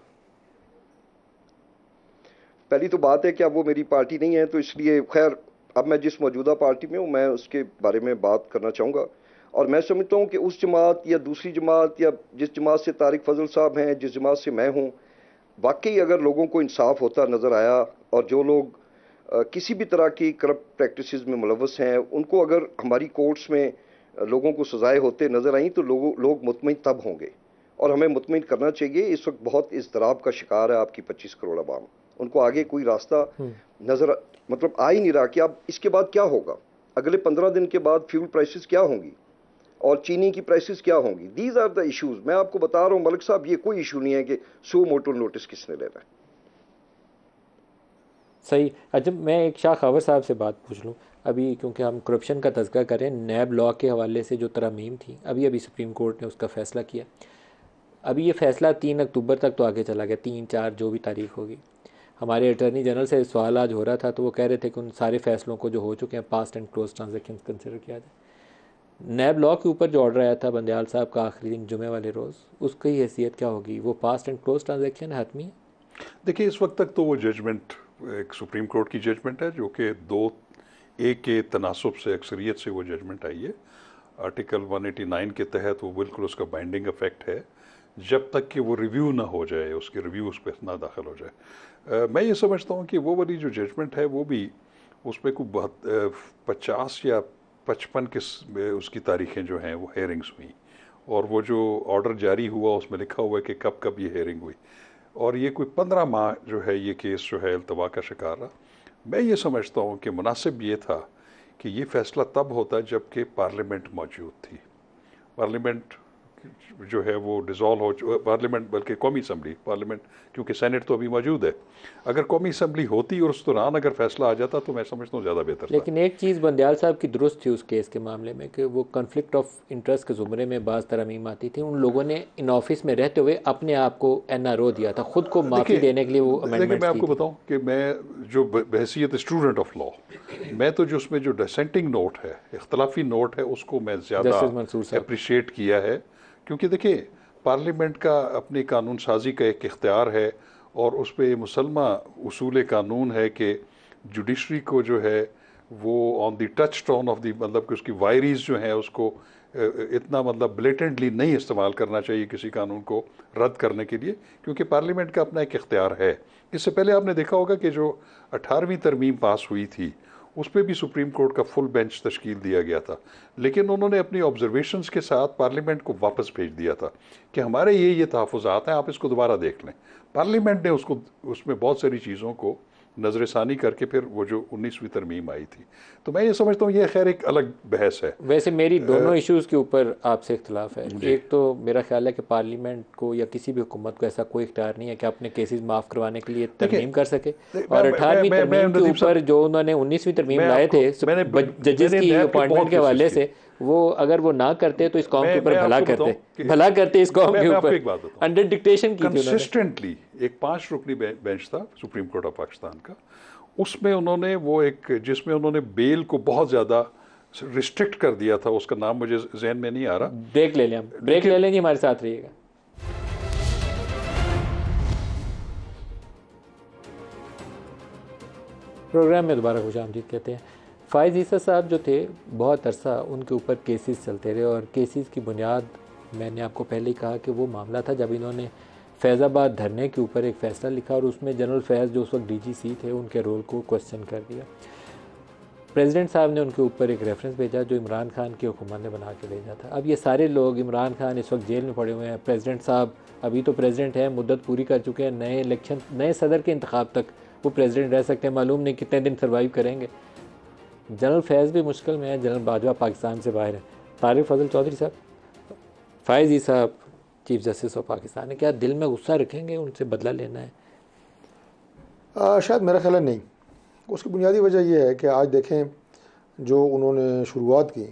पहली तो बात है कि अब वो मेरी पार्टी नहीं है, तो इसलिए खैर अब मैं जिस मौजूदा पार्टी में हूँ मैं उसके बारे में बात करना चाहूँगा। और मैं समझता हूँ कि उस जमात या दूसरी जमात या जिस जमात से तारिक फजल साहब हैं, जिस जमात से मैं हूँ, वाकई अगर लोगों को इंसाफ होता नज़र आया और जो लोग आ, किसी भी तरह की करप्ट प्रैक्टिसेस में मुलव्वस हैं उनको अगर हमारी कोर्ट्स में लोगों को सजाएं होते नज़र आई तो लोग लोग मुतमिन तब होंगे। और हमें मुतमिन करना चाहिए, इस वक्त बहुत इज़्तिराब का शिकार है आपकी पच्चीस करोड़ आवाम, उनको आगे कोई रास्ता नज़र मतलब आ ही नहीं रहा कि अब इसके बाद क्या होगा। अगले पंद्रह दिन के बाद फ्यूल प्राइसेस क्या होंगी और चीनी की प्राइसेस क्या होंगी। These are the issues. मैं आपको बता रहा हूँ मलिक साहब, ये कोई इशू नहीं है कि सो मोटो नोटिस किसने लेना है। सही। अच्छा, मैं एक शाह खावर साहब से बात पूछ लूँ अभी, क्योंकि हम करप्शन का तज़किरा करें। नैब लॉ के हवाले से जो तरमीम थी, अभी अभी सुप्रीम कोर्ट ने उसका फ़ैसला किया। अभी ये फ़ैसला तीन अक्टूबर तक तो आगे चला गया, तीन चार जो भी तारीख होगी। हमारे अटर्नी जनरल से सवाल आज हो रहा था तो वो कह रहे थे कि उन सारे फैसलों को जो हो चुके हैं past and close transaction consider किया जाए। नैब लॉ के ऊपर जो ऑर्डर आया था बंदियाल साहब का आखिरी दिन जुमे वाले रोज़, उसकी हैसियत क्या होगी? वो पास्ट एंड क्लोज ट्रांजैक्शन हतमी है। देखिए, इस वक्त तक तो वो जजमेंट एक सुप्रीम कोर्ट की जजमेंट है जो कि दो एक के तनासब से अक्सरियत से वो जजमेंट आई है। आर्टिकल एक सौ नवासी के तहत वो बिल्कुल उसका बाइंडिंग इफेक्ट है जब तक कि वो रिव्यू ना हो जाए, उसके रिव्यू उस पर ना दाखिल हो जाए। आ, मैं ये समझता हूँ कि वो वाली जो जजमेंट है वो भी उस पर कोई पचास या पचपन के उसकी तारीखें जो हैं वो हेयरिंग्स हुई, और वो जो ऑर्डर जारी हुआ उसमें लिखा हुआ है कि कब कब ये हेयरिंग हुई, और ये कोई पंद्रह माह जो है ये केस जो है अल्तवा का शिकार रहा। मैं ये समझता हूँ कि मुनासिब ये था कि ये फ़ैसला तब होता जबकि पार्लियामेंट मौजूद थी। पार्लियामेंट जो है वो डिज़ोल्व हो, पार्लियामेंट बल्कि कौमी असम्बली, पार्लियामेंट क्योंकि सेनेट तो अभी मौजूद है, अगर कौमी असम्बली होती और उस दौरान अगर फैसला आ जाता तो मैं समझता हूँ ज़्यादा बेहतर। लेकिन एक चीज़ बंदियाल साहब की दुरुस्त थी उस केस के मामले में कि वो कन्फ्लिक्ट ऑफ इंटरेस्ट के ज़ुमरे में बाज़ तरमीम आती थी, उन लोगों ने इन ऑफिस में रहते हुए अपने आप को एन आर ओ दिया था, खुद को माफ़ी देने के लिए वो अमेंडमेंट। मैं आपको बताऊँ कि मैं जो बहसीत स्टूडेंट ऑफ लॉ, मैं तो जो उसमें जो डिसेंटिंग नोट है, इख्तलाफी नोट है, उसको मैं ज़्यादा अप्रिशिएट किया है, क्योंकि देखिए पार्लियामेंट का अपनी कानून साजी का एक इख्तियार है, और उस पर मुसलमा उसूल कानून है कि जुडिशरी को जो है वो on the touch tone off दी, मतलब कि उसकी वायरीज़ जो हैं उसको इतना मतलब ब्लेटेंटली नहीं इस्तेमाल करना चाहिए किसी कानून को रद्द करने के लिए, क्योंकि पार्लियामेंट का अपना एक इख्तियार है। इससे पहले आपने देखा होगा कि जो अठारहवीं तरमीम पास हुई थी उस पर भी सुप्रीम कोर्ट का फुल बेंच तश्कील दिया गया था, लेकिन उन्होंने अपनी ऑब्जर्वेशंस के साथ पार्लियामेंट को वापस भेज दिया था कि हमारे ये ये तहफ़ुज़ात हैं, आप इसको दोबारा देख लें। पार्लियामेंट ने उसको उसमें बहुत सारी चीज़ों को नज़रसानी करके फिर वो जो उन्नीसवीं तरमीम आई थी, तो मैं ये समझता हूँ ये खैर एक अलग बहस है। वैसे मेरी दोनों इश्यूज़ के ऊपर आपसे इख्तलाफ है। एक तो मेरा ख्याल है कि पार्लियामेंट को या किसी भी हुकूमत को ऐसा कोई इख्तियार नहीं है कि अपने केसेस माफ़ करवाने के लिए तरमीम कर सके, और अठारहवीं तरमीम के ऊपर जो उन्होंने उन्नीसवीं तरमीम लाए थे जजेस की अपॉइंटमेंट के हवाले से, वो अगर वो ना करते तो इस कौम के ऊपर भला करते भला करते इस कौम के ऊपर अंडर डिक्टेशन की। कंसिस्टेंटली एक पांच रुकनी बेंच था सुप्रीम कोर्ट ऑफ पाकिस्तान का, उसमें उन्होंने वो एक जिसमें उन्होंने बेल को बहुत ज़्यादा रिस्ट्रिक्ट कर दिया था, उसका नाम मुझे जहन में नहीं आ रहा। ब्रेक ले लें, हम ब्रेक ले लेंगे, हमारे साथ रहिएगा। प्रोग्राम में दोबारा खुशामदीद कहते हैं। फ़ाइज़ ईसा साहब जो थे बहुत अरसा उनके ऊपर केसेस चलते रहे, और केसेस की बुनियाद मैंने आपको पहले ही कहा कि वो मामला था जब इन्होंने फैज़ाबाद धरने के ऊपर एक फ़ैसला लिखा और उसमें जनरल फैज़ जो उस वक्त डीजीसी थे उनके रोल को क्वेश्चन कर दिया। प्रेसिडेंट साहब ने उनके ऊपर एक रेफरेंस भेजा जो इमरान खान की हुकूमत ने बना के भेजा था। अब ये सारे लोग, इमरान खान इस वक्त जेल में पड़े हुए हैं, प्रेसिडेंट साहब अभी तो प्रेसिडेंट हैं, मुद्दत पूरी कर चुके हैं, नए इलेक्शन नए सदर के इंतखाब तक वो प्रेसिडेंट रह सकते हैं, मालूम नहीं कितने दिन सर्वाइव करेंगे। जनरल फैज़ भी मुश्किल में है, जनरल बाजवा पाकिस्तान से बाहर है, तारिक फजल चौधरी साहब, फ़ाइज़ ईसा साहब चीफ जस्टिस ऑफ पाकिस्तान है, क्या दिल में गुस्सा रखेंगे, उनसे बदला लेना है? आ, शायद मेरा ख्याल नहीं। उसकी बुनियादी वजह यह है कि आज देखें जो उन्होंने शुरुआत की,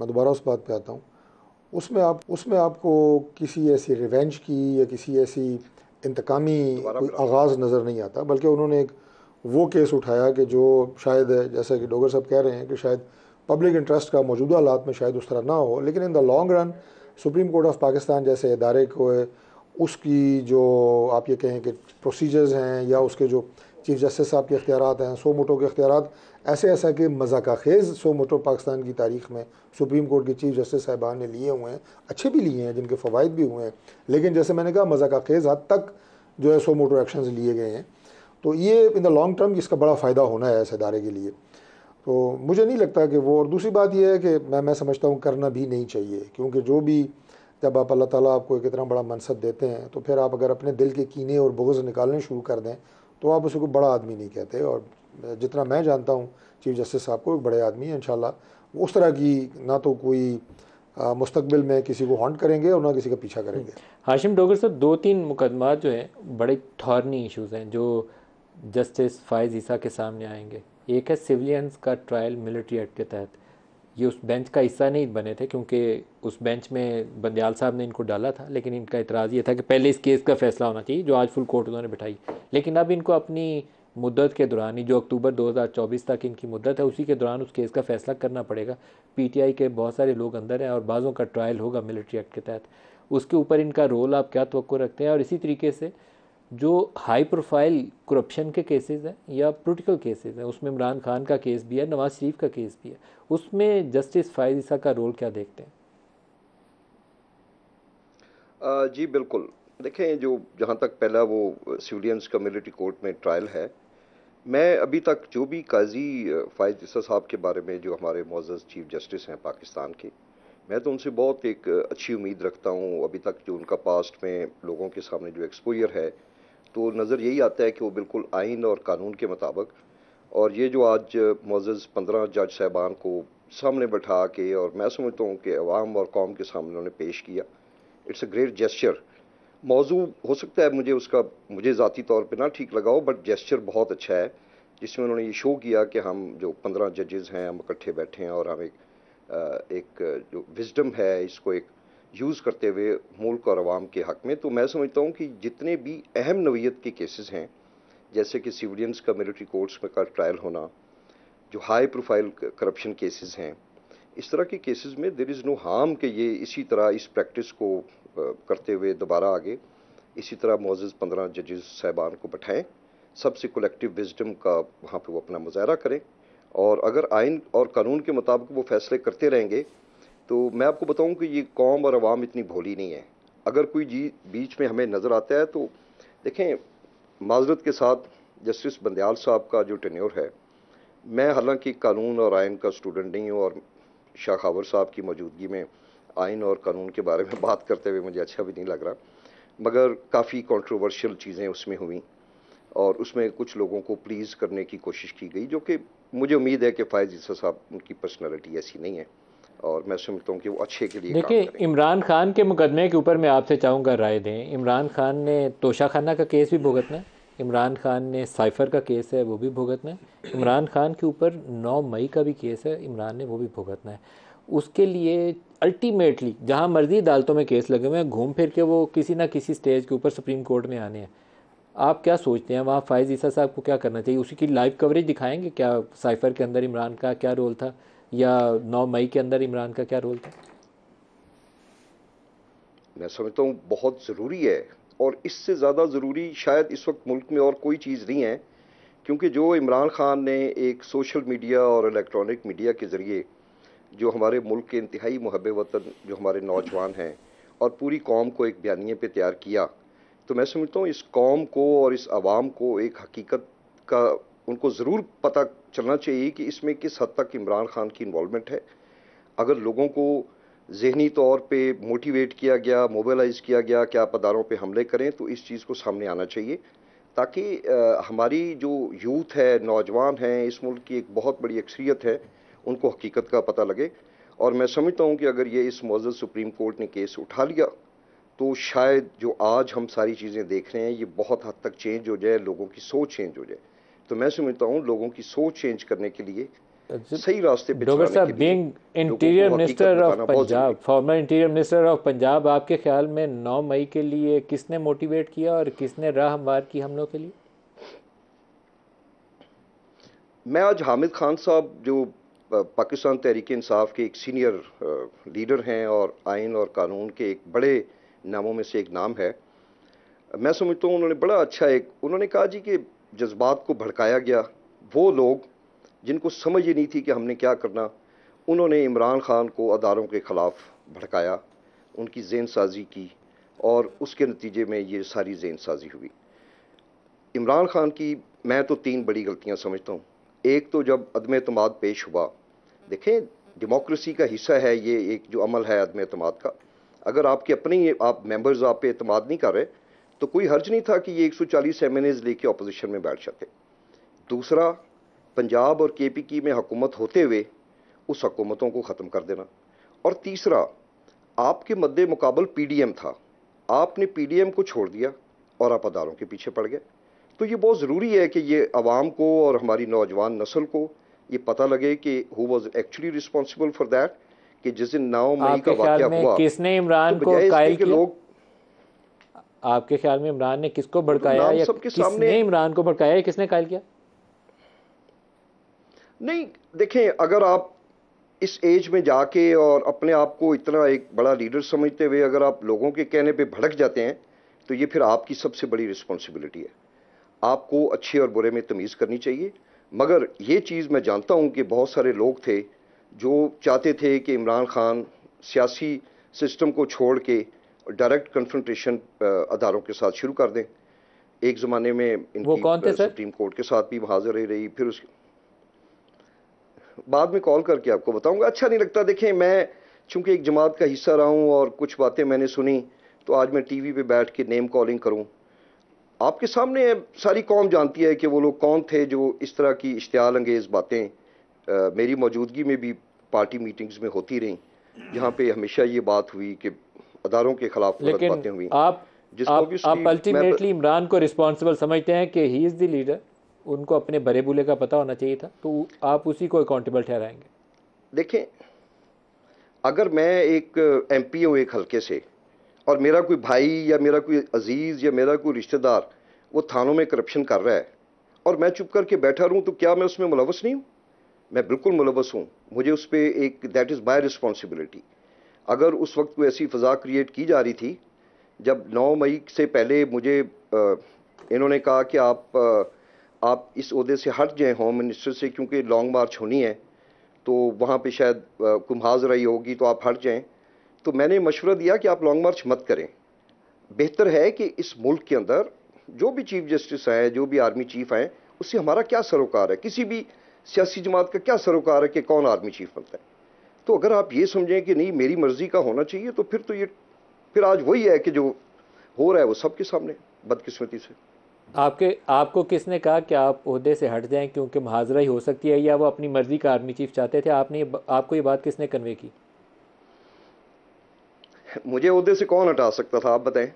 मैं दोबारा उस बात पे आता हूँ, उसमें आप उसमें आपको किसी ऐसी रिवेंज की या किसी ऐसी इंतकामी आगाज़ नज़र नहीं आता, बल्कि उन्होंने एक वो केस उठाया कि जो शायद जैसा कि डोगर साहब कह रहे हैं कि शायद पब्लिक इंटरेस्ट का मौजूदा हालात में शायद उस तरह ना हो, लेकिन in the long run supreme court of Pakistan जैसे इदारे को उसकी जो आप ये कहें कि प्रोसीजर्स हैं या उसके जो चीफ जस्टिस साहब के इख्तियारात हैं, सो मोटो के इख्तियारात ऐसे ऐसा कि मज़ाका खेज़ सो मोटो पाकिस्तान की तारीख़ में सुप्रीम कोर्ट के चीफ जस्टिस साहिबान ने लिए हुए हैं, अच्छे भी लिए हैं जिनके फ़वाद भी हुए हैं, लेकिन जैसे मैंने कहा मज़ाका खेज़ हद तक जो है सो मोटो एक्शंस लिए गए हैं। तो ये इन द लॉन्ग टर्म इसका बड़ा फ़ायदा होना है ऐसे इदारे के लिए, तो मुझे नहीं लगता कि वो। और दूसरी बात यह है कि मैं मैं समझता हूँ करना भी नहीं चाहिए, क्योंकि जो भी जब आप अल्लाह ताला आपको एक इतना बड़ा मनसब देते हैं तो फिर आप अगर अपने दिल के कीने और बुग़्ज़ निकालने शुरू कर दें तो आप उसको बड़ा आदमी नहीं कहते। और जितना मैं जानता हूँ चीफ़ जस्टिस साहब को एक बड़े आदमी हैं, इंशाल्लाह उस तरह की ना तो कोई मुस्तकबिल में किसी को हॉन्ट करेंगे और ना किसी का पीछा करेंगे। हाशिम डोगर साहब, दो तीन मुकदमा जो हैं बड़े थॉर्नी इशूज़ हैं जो जस्टिस फ़ाइज़ ईसा के सामने आएंगे। एक है सिविलियंस का ट्रायल मिलिट्री एक्ट के तहत, ये उस बेंच का हिस्सा नहीं बने थे क्योंकि उस बेंच में बंदियाल साहब ने इनको डाला था, लेकिन इनका इतराज़ ये था कि पहले इस केस का फैसला होना चाहिए जो आज फुल कोर्ट उन्होंने बिठाई, लेकिन अब इनको अपनी मुद्दत के दौरान ही जो अक्टूबर दो हज़ार चौबीस तक इनकी मुद्दत है उसी के दौरान उस केस का फैसला करना पड़ेगा। पीटीआई के बहुत सारे लोग अंदर हैं और बाज़ों का ट्रायल होगा मिलिट्री एक्ट के तहत, उसके ऊपर इनका रोल आप क्या तवक्को रखते हैं? और इसी तरीके से जो हाई प्रोफाइल करप्शन के केसेस हैं या पोलिटिकल केसेस हैं, उसमें इमरान खान का केस भी है, नवाज शरीफ का केस भी है, उसमें जस्टिस फ़ाइज़ ईसा का रोल क्या देखते हैं? जी बिल्कुल, देखें जो जहाँ तक पहला वो सिविलियंस कम्युनिटी कोर्ट में ट्रायल है, मैं अभी तक जो भी काजी फ़ाइज़ इसा साहब के बारे में, जो हमारे मौजूदा चीफ जस्टिस हैं पाकिस्तान के, मैं तो उनसे बहुत एक अच्छी उम्मीद रखता हूं। अभी तक जो उनका पास्ट में लोगों के सामने जो एक्सपोजर है, तो नज़र यही आता है कि वो बिल्कुल आइन और कानून के मुताबिक, और ये जो आज मौजूदा पंद्रह जज साहबान को सामने बैठा के, और मैं समझता हूँ कि अवाम और कौम के सामने उन्होंने पेश किया, इट्स अ ग्रेट जेस्चर। मौजू हो सकता है मुझे उसका मुझे ज़ाती तौर पे ना ठीक लगाओ, बट जेस्चर बहुत अच्छा है, जिसमें उन्होंने ये शो किया कि हम जो पंद्रह जजेज़ हैं हम इकट्ठे बैठे हैं और हम एक एक जो विजडम है इसको एक यूज़ करते हुए मुल्क और आवाम के हक़ में। तो मैं समझता हूँ कि जितने भी अहम नवीयत के केसेस हैं, जैसे कि सिविलियंस का मिलिट्री कोर्ट्स में का ट्रायल होना, जो हाई प्रोफाइल करप्शन केसेस हैं, इस तरह के केसेस में देयर इज़ नो हार्म कि ये इसी तरह इस प्रैक्टिस को करते हुए दोबारा आगे इसी तरह मौजूद पंद्रह जजेस साहबान को बैठाएं, सबसे कलेक्टिव विजडम का वहाँ पे वो अपना मुजाहरा करें, और अगर आइन और कानून के मुताबिक वो फैसले करते रहेंगे तो मैं आपको बताऊं कि ये कौम और आवाम इतनी भोली नहीं है। अगर कोई जी बीच में हमें नज़र आता है तो देखें, माजरत के साथ जस्टिस बंदियाल साहब का जो टेन्योर है, मैं हालांकि कानून और आइन का स्टूडेंट नहीं हूँ और शाह खावर साहब की मौजूदगी में आइन और कानून के बारे में बात करते हुए मुझे अच्छा भी नहीं लग रहा, मगर काफ़ी कंट्रोवर्शियल चीज़ें उसमें हुई और उसमें कुछ लोगों को प्लीज़ करने की कोशिश की गई, जो कि मुझे उम्मीद है कि फ़ाइज़ ईसा साहब उनकी पर्सनालिटी ऐसी नहीं है और मैं समझता हूँ कि वो अच्छे के लिए। देखिए, इमरान खान के मुकदमे के ऊपर मैं आपसे चाहूँगा राय दें। इमरान खान ने तोशाखाना का केस भी भुगतना है, इमरान खान ने साइफ़र का केस है वो भी भुगतना है, इमरान खान के ऊपर नौ मई का भी केस है, इमरान ने वो भी भुगतना है। उसके लिए अल्टीमेटली जहाँ मर्जी अदालतों में केस लगे हुए हैं, घूम फिर के वो किसी ना किसी स्टेज के ऊपर सुप्रीम कोर्ट में आने हैं। आप क्या सोचते हैं वहाँ फ़ाइज़ ईसा साहब को क्या करना चाहिए? उसी की लाइव कवरेज दिखाएंगे क्या? साइफ़र के अंदर इमरान का क्या रोल था या नौ मई के अंदर इमरान का क्या रोल था? मैं समझता हूँ बहुत ज़रूरी है, और इससे ज़्यादा ज़रूरी शायद इस वक्त मुल्क में और कोई चीज़ नहीं है, क्योंकि जो इमरान खान ने एक सोशल मीडिया और इलेक्ट्रॉनिक मीडिया के ज़रिए जो हमारे मुल्क के इंतहाई मुहब्बे वतन जो हमारे नौजवान हैं और पूरी कौम को एक बयानिए पे तैयार किया, तो मैं समझता हूँ इस कौम को और इस आवाम को एक हकीकत का उनको ज़रूर पता चलना चाहिए कि इसमें किस हद तक इमरान खान की इन्वॉल्वमेंट है। अगर लोगों को जहनी तौर पे मोटिवेट किया गया, मोबिलाइज़ किया गया कि आप अदारों पे हमले करें, तो इस चीज़ को सामने आना चाहिए, ताकि हमारी जो यूथ है, नौजवान हैं, इस मुल्क की एक बहुत बड़ी अक्सरियत है, उनको हकीकत का पता लगे। और मैं समझता हूँ कि अगर ये इस मौजूदा सुप्रीम कोर्ट ने केस उठा लिया तो शायद जो आज हम सारी चीज़ें देख रहे हैं ये बहुत हद तक चेंज हो जाए, लोगों की सोच चेंज हो जाए। तो मैं समझता हूँ लोगों की सोच चेंज करने के लिए सही रास्ते पे डॉक्टर साहब, being interior minister of Punjab, former interior minister of Punjab, आपके ख्याल में नौ मई के लिए किसने मोटिवेट किया और किसने राह हमवार की हमलों के लिए? मैं आज हामिद खान साहब जो पाकिस्तान तहरीक इंसाफ के एक सीनियर लीडर हैं और आइन और कानून के एक बड़े नामों में से एक नाम है, मैं समझता हूँ उन्होंने बड़ा अच्छा एक उन्होंने कहा जी कि जज्बात को भड़काया गया, वो लोग जिनको समझ ही नहीं थी कि हमने क्या करना, उन्होंने इमरान खान को अदारों के ख़िलाफ़ भड़काया, उनकी जेन साजी की और उसके नतीजे में ये सारी जेन साजी हुई। इमरान खान की मैं तो तीन बड़ी गलतियां समझता हूँ। एक तो जब अदम एतमाद पेश हुआ, देखें डेमोक्रेसी का हिस्सा है ये एक जो अमल है अदम एतमाद का, अगर आपके अपने ही आप मेम्बर्स आप पे एतमाद नहीं कर रहे तो कोई हर्ज नहीं था कि ये एक सौ चालीस एमएनएज लेके अपोजिशन में बैठ जाते। दूसरा, पंजाब और के पी की में हुकूमत होते हुए उस हुकूमतों को ख़त्म कर देना। और तीसरा, आपके मद्दे मुकाबल पी डी एम था, आपने पी डी एम को छोड़ दिया और आप अदारों के पीछे पड़ गए। तो ये बहुत ज़रूरी है कि ये आवाम को और हमारी नौजवान नस्ल को ये पता लगे कि who was actually responsible for that, कि जिस दिन नौ मई का वाक़या हुआ किसने इमरान को कायल किया। लोग आपके ख्याल में इमरान ने किसको भड़काया या किसने इमरान को भड़काया, किसने कायल किया? नहीं देखें, अगर आप इस एज में जाके और अपने आप को इतना एक बड़ा लीडर समझते हुए अगर आप लोगों के कहने पे भड़क जाते हैं तो ये फिर आपकी सबसे बड़ी रिस्पॉन्सिबिलिटी है। आपको अच्छे और बुरे में तमीज़ करनी चाहिए, मगर ये चीज़ मैं जानता हूँ कि बहुत सारे लोग थे जो चाहते थे कि इमरान खान सियासी सिस्टम को छोड़ के डायरेक्ट कन्फ्रंटेशन अदारों के साथ शुरू कर दें। एक ज़माने में इनकी सुप्रीम कोर्ट के साथ भी हाजिर ही रही, फिर उस बाद में कॉल करके आपको बताऊंगा। अच्छा नहीं लगता, देखें मैं चूंकि एक जमात का हिस्सा रहा हूं और कुछ बातें मैंने सुनी, तो आज मैं टीवी पे बैठ के नेम कॉलिंग करूं आपके सामने, सारी कौम जानती है कि वो लोग कौन थे जो इस तरह की इश्तियाल अंगेज़ बातें आ, मेरी मौजूदगी में भी पार्टी मीटिंग्स में होती रहीं, जहाँ पे हमेशा ये बात हुई कि अदारों के खिलाफ गलत बातें हुई। आप आप अल्टीमेटली इमरान को रिस्पॉन्सिबल समझते हैं कि ही इज़ द लीडर, उनको अपने बड़े बूले का पता होना चाहिए था, तो आप उसी को अकाउंटेबल ठहराएंगे। देखें अगर मैं एक एमपी हूँ एक हलके से और मेरा कोई भाई या मेरा कोई अजीज़ या मेरा कोई रिश्तेदार वो थानों में करप्शन कर रहा है और मैं चुप करके बैठा रहूँ, तो क्या मैं उसमें मुलवस नहीं हूँ? मैं बिल्कुल मुलवस हूँ, मुझे उस पर एक दैट इज़ माई रिस्पॉन्सिबिलिटी। अगर उस वक्त कोई ऐसी फ़ज़ा क्रिएट की जा रही थी जब नौ मई से पहले मुझे आ, इन्होंने कहा कि आप आ, आप इस ओहदे से हट जाएं होम मिनिस्टर से, क्योंकि लॉन्ग मार्च होनी है तो वहाँ पे शायद कुम्हाजराई होगी तो आप हट जाएं, तो मैंने मशवरा दिया कि आप लॉन्ग मार्च मत करें, बेहतर है कि इस मुल्क के अंदर जो भी चीफ जस्टिस आए, जो भी आर्मी चीफ आए, उससे हमारा क्या सरोकार है, किसी भी सियासी जमात का क्या सरोकार है कि कौन आर्मी चीफ बनता है। तो अगर आप ये समझें कि नहीं मेरी मर्ज़ी का होना चाहिए, तो फिर तो ये फिर आज वही है कि जो हो रहा है वो सबके सामने बदकिस्मती से। आपके आपको किसने कहा कि आप ओहदे से हट जाएं क्योंकि मुहाजरा ही हो सकती है, या वो अपनी मर्जी का आर्मी चीफ चाहते थे? आपने आपको ये बात किसने कन्वे की? मुझे ओहदे से कौन हटा सकता था, आप बताएं?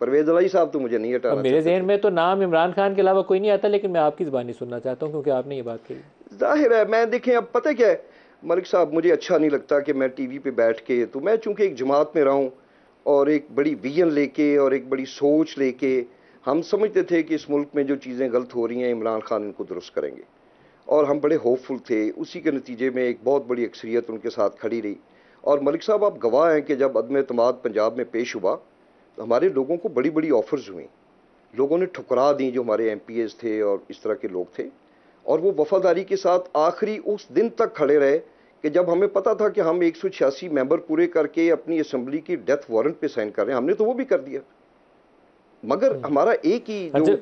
परवेज इलाही साहब तो मुझे नहीं हटा, मेरे जहन में तो नाम इमरान खान के अलावा कोई नहीं आता, लेकिन मैं आपकी ज़बानी सुनना चाहता हूँ क्योंकि आपने ये बात कही। जाहिर है मैं, देखें अब पता क्या है मलिक साहब, मुझे अच्छा नहीं लगता कि मैं टी वी पर बैठ के, तो मैं चूँकि एक जमात में रहा हूँ और एक बड़ी विजन लेके और एक बड़ी सोच लेके, हम समझते थे कि इस मुल्क में जो चीज़ें गलत हो रही हैं इमरान खान इनको दुरुस्त करेंगे, और हम बड़े होपफुल थे। उसी के नतीजे में एक बहुत बड़ी अक्सरियत उनके साथ खड़ी रही। और मलिक साहब आप गवाह हैं कि जब अदम एतमाद पंजाब में पेश हुआ तो हमारे लोगों को बड़ी बड़ी ऑफर्स हुई, लोगों ने ठुकरा दी जो हमारे एम पी एज़ थे और इस तरह के लोग थे, और वो वफादारी के साथ आखिरी उस दिन तक खड़े रहे कि जब हमें पता था कि हम एक सौ छियासी मेम्बर पूरे करके अपनी असम्बली की डेथ वारंट पर साइन कर रहे हैं, हमने तो वो भी कर दिया। मगर हमारा एक ही जो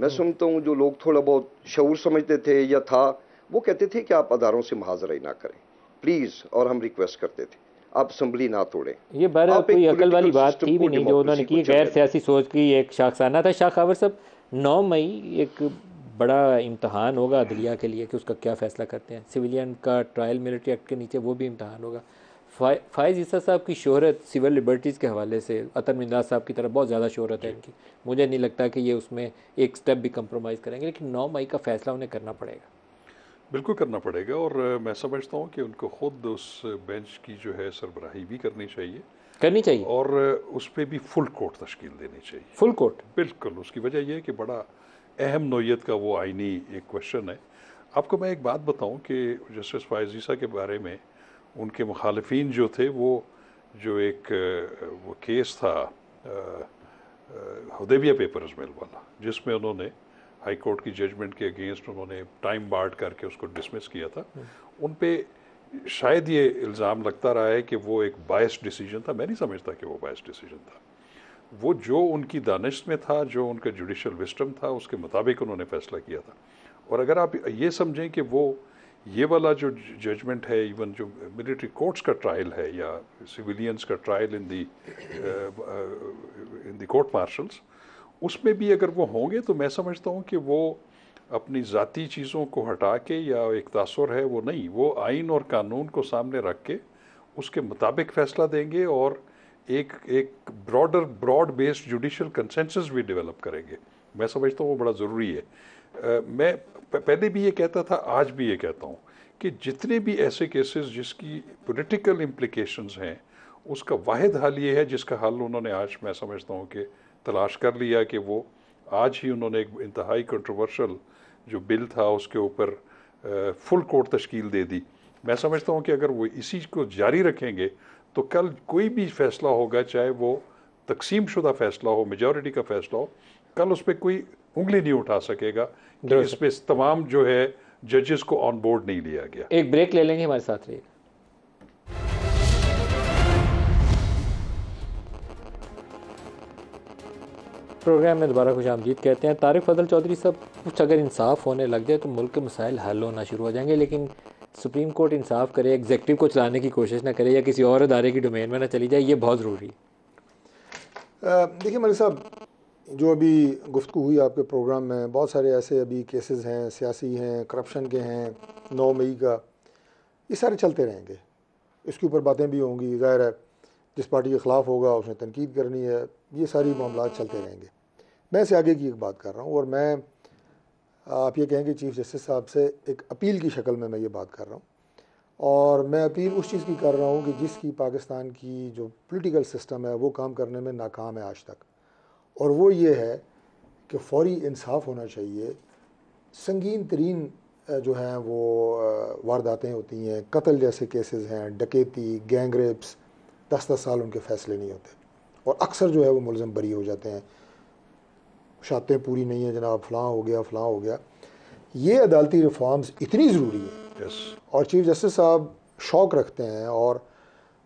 मैं सुनता हूँ, जो लोग थोड़ा बहुत शऊर समझते थे या था, वो कहते थे कि आप अदारों से मुहाजराई ना करें प्लीज़, और हम रिक्वेस्ट करते थे आप असम्बली ना तोड़ें। ये बहरहाल कोई अकल वाली बात थी भी नहीं जो उन्होंने की, गैर सियासी सोच की एक शाखसाना था। शाह खावर साहब, नौ मई एक बड़ा इम्तहान होगा अदलिया के लिए कि उसका क्या फैसला करते हैं, सिविलियन का ट्रायल मिलिट्री एक्ट के नीचे वो भी इम्तहान होगा। फ़ाइज़ ईसा साहब की शोहरत सिविल लिबर्टीज़ के हवाले से अतर मिन्दाज साहब की तरफ बहुत ज़्यादा शोहरत है इनकी, मुझे नहीं लगता कि ये उसमें एक स्टेप भी कंप्रोमाइज़ करेंगे, लेकिन नौ मई का फ़ैसला उन्हें करना पड़ेगा। बिल्कुल करना पड़ेगा, और मैं समझता हूँ कि उनको ख़ुद उस बेंच की जो है सरबराही भी करनी चाहिए करनी चाहिए और उस पर भी फुल कोर्ट तश्कील देनी चाहिए। फुल कोर्ट बिल्कुल, उसकी वजह यह है कि बड़ा अहम नौयत का वो आइनी एक क्वेश्चन है। आपको मैं एक बात बताऊँ कि जस्टिस फ़ाइज़ ईसा के बारे में उनके मुखालफीन जो थे, वो जो एक वो केस था हुदैबिया पेपर्स मिल वाला, जिसमें उन्होंने हाई कोर्ट की जजमेंट के अगेंस्ट उन्होंने टाइम बार्ड करके उसको डिसमिस किया था, उन पे शायद ये इल्ज़ाम लगता रहा है कि वो एक बायस डिसीजन था। मैं नहीं समझता कि वो बायस डिसीजन था, वो जो उनकी दानिश में था, जो उनका जुडिशल विस्टम था, उसके मुताबिक उन्होंने फैसला किया था। और अगर आप ये समझें कि वो ये वाला जो जजमेंट है, इवन जो मिलिट्री कोर्ट्स का ट्रायल है या सिविलियंस का trial in the in the court martials, उसमें भी अगर वो होंगे तो मैं समझता हूँ कि वो अपनी ज़ाती चीज़ों को हटा के या एक तासुर है वो नहीं, वो आइन और कानून को सामने रख के उसके मुताबिक फ़ैसला देंगे और एक एक broader broad based judicial consensus भी डेवलप करेंगे। मैं समझता हूँ वो बड़ा ज़रूरी है। Uh, मैं पहले भी ये कहता था, आज भी ये कहता हूँ कि जितने भी ऐसे केसेस जिसकी पॉलिटिकल इम्प्लिकेशंस हैं, उसका वाहिद हल ये है जिसका हल उन्होंने आज मैं समझता हूँ कि तलाश कर लिया, कि वो आज ही उन्होंने एक इंतहाई कंट्रोवर्शल जो बिल था उसके ऊपर फुल कोर्ट तश्कील दे दी। मैं समझता हूँ कि अगर वो इसी को जारी रखेंगे तो कल कोई भी फ़ैसला होगा, चाहे वो तकसीम शुदा फ़ैसला हो, मेजॉरिटी का फ़ैसला हो, कल उस पर कोई उंगली नहीं उठा सकेगा कि इस पे तमाम जो है जजेस को ऑन बोर्ड नहीं लिया गया। एक ब्रेक ले लेंगे, हमारे साथ रहिएगा। प्रोग्राम में दोबारा खुश आमदीद कहते हैं। तारिक फजल चौधरी साहब, कुछ अगर इंसाफ होने लग जाए तो मुल्क के मसाइल हल होना शुरू हो जाएंगे, लेकिन सुप्रीम कोर्ट इंसाफ करे, एग्जेक्टिव को चलाने की कोशिश ना करे या किसी और अदारे की डोमेन में ना चली जाए, ये बहुत ज़रूरी है। देखिए मलिक साहब, जो अभी गुफ्तगू हुई आपके प्रोग्राम में, बहुत सारे ऐसे अभी केसेस हैं, सियासी हैं, करप्शन के हैं, नौ मई का, ये सारे चलते रहेंगे। इसके ऊपर बातें भी होंगी, ज़ाहिर है जिस पार्टी के ख़िलाफ़ होगा उसने तनकीद करनी है, ये सारी मामला चलते रहेंगे। मैं से आगे की एक बात कर रहा हूँ और मैं आप ये कहेंगे चीफ़ जस्टिस साहब से एक अपील की शक्ल में मैं ये बात कर रहा हूँ, और मैं अपील उस चीज़ की कर रहा हूँ कि जिसकी पाकिस्तान की जो पॉलिटिकल सिस्टम है वो काम करने में नाकाम है आज तक, और वो ये है कि फौरी इंसाफ होना चाहिए। संगीन तरीन जो हैं वो वारदातें होती हैं, कत्ल जैसे केसेस हैं, डकैती, गैंग रेप्स, दस दस साल उनके फ़ैसले नहीं होते और अक्सर जो है वो मुलज़म बरी हो जाते हैं, शातें पूरी नहीं है जनाब, फ़लाँ हो गया फ़लाँ हो गया। ये अदालती रिफॉर्म्स इतनी ज़रूरी है yes. और चीफ़ जस्टिस साहब शौक़ रखते हैं और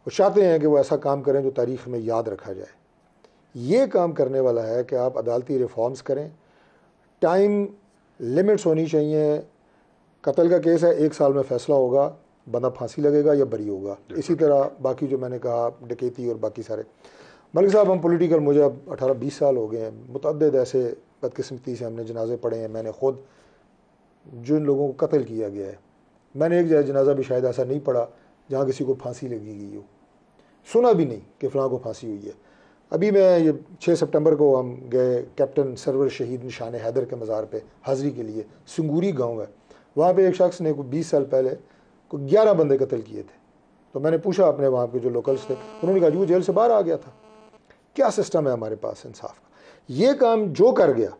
वो चाहते हैं कि वो ऐसा काम करें जो तारीख़ में याद रखा जाए। ये काम करने वाला है कि आप अदालती रिफॉर्म्स करें, टाइम लिमिट्स होनी चाहिए। कत्ल का केस है, एक साल में फ़ैसला होगा, बंदा फांसी लगेगा या बरी होगा। इसी तरह बाकी जो मैंने कहा डकैती और बाकी सारे। मलिक साहब, हम पॉलिटिकल, मुझे अब अठारह बीस साल हो गए हैं, मुतअद्दिद ऐसे बदकिस्मती से हमने जनाजे पढ़े हैं। मैंने ख़ुद जिन लोगों को कत्ल किया गया है, मैंने एक जनाजा भी शायद ऐसा नहीं पढ़ा जहाँ किसी को फांसी लगी गई हो, सुना भी नहीं कि फ़लाँ को फांसी हुई है। अभी मैं ये छः सितंबर को हम गए कैप्टन सरवर शहीद निशान हैदर के मज़ार पे हाज़री के लिए, सिंगूरी गांव है, वहाँ पे एक शख्स ने को बीस साल पहले को ग्यारह बंदे कत्ल किए थे। तो मैंने पूछा अपने वहाँ के जो लोकल्स थे, उन्होंने कहा जी वो जेल से बाहर आ गया था। क्या सिस्टम है हमारे पास इंसाफ का? ये काम जो कर गया,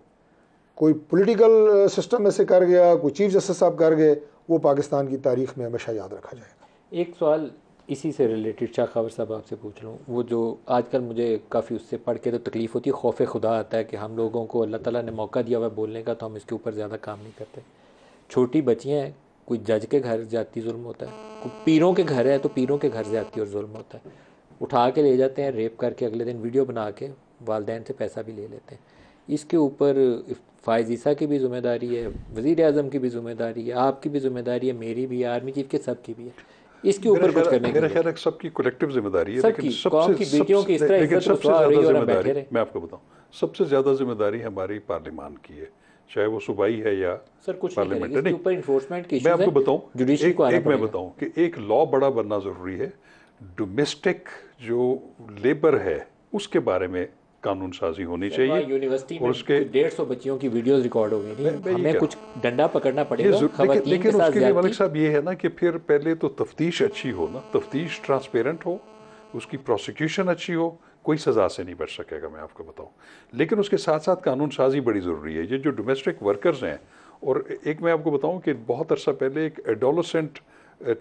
कोई पोलिटिकल सिस्टम में से कर गया, कोई चीफ जस्टिस साहब कर गए, वो पाकिस्तान की तारीख़ में हमेशा याद रखा जाएगा। एक सवाल इसी से रिलेटेड शाह खबर साहब आपसे पूछ लूँ, वो जो आजकल मुझे काफ़ी उससे पढ़ के तो तकलीफ़ होती है, खौफ खुदा आता है कि हम लोगों को अल्लाह ताला ने मौका दिया हुआ है बोलने का, तो हम इसके ऊपर ज़्यादा काम नहीं करते। छोटी बच्चियाँ हैं, कोई जज के घर जाती जुल्म होता है, कोई पीरों के घर है तो पीरों के घर जाती और जुल्म होता है, उठा के ले जाते हैं, रेप करके अगले दिन वीडियो बना के वालदैन से पैसा भी ले लेते हैं। इसके ऊपर फ़ाइज़ ईसा की भी ज़िम्मेदारी है, वज़ीर आज़म की भी ज़िम्मेदारी है, आपकी भी ज़िम्मेदारी है, मेरी भी है, आर्मी चीफ के सब की भी है। इसके ऊपर कुछ करने की मेरा ख्याल है सबकी कलेक्टिव जिम्मेदारी है, लेकिन सबसे जिम्मेदारी मैं आपको बताऊं, सबसे ज्यादा जिम्मेदारी हमारी पार्लियामान की है, चाहे वो सूबाई है या पार्लियामेंट्री। मैं आपको बताऊं कि एक लॉ बड़ा बनना जरूरी है, डोमेस्टिक जो लेबर है उसके बारे में कानून साजी होनी चाहिए। यूनिवर्सिटी में उसके डेढ़ सौ बच्चियों की वीडियोस रिकॉर्ड हो गई, हमें कुछ डंडा पकड़ना पड़ेगा। लेकिन उसके लिए मलिक साहब ये है ना कि फिर पहले तो तफ्तीश अच्छी हो ना, तफ्तीश ट्रांसपेरेंट हो, उसकी प्रोसिक्यूशन अच्छी हो, कोई सज़ा से नहीं बच सकेगा मैं आपको बताऊँ। लेकिन उसके साथ साथ कानून साजी बड़ी ज़रूरी है। ये जो डोमेस्टिक वर्कर्स हैं, और एक मैं आपको बताऊँ कि बहुत अरसा पहले एक एडोलसेंट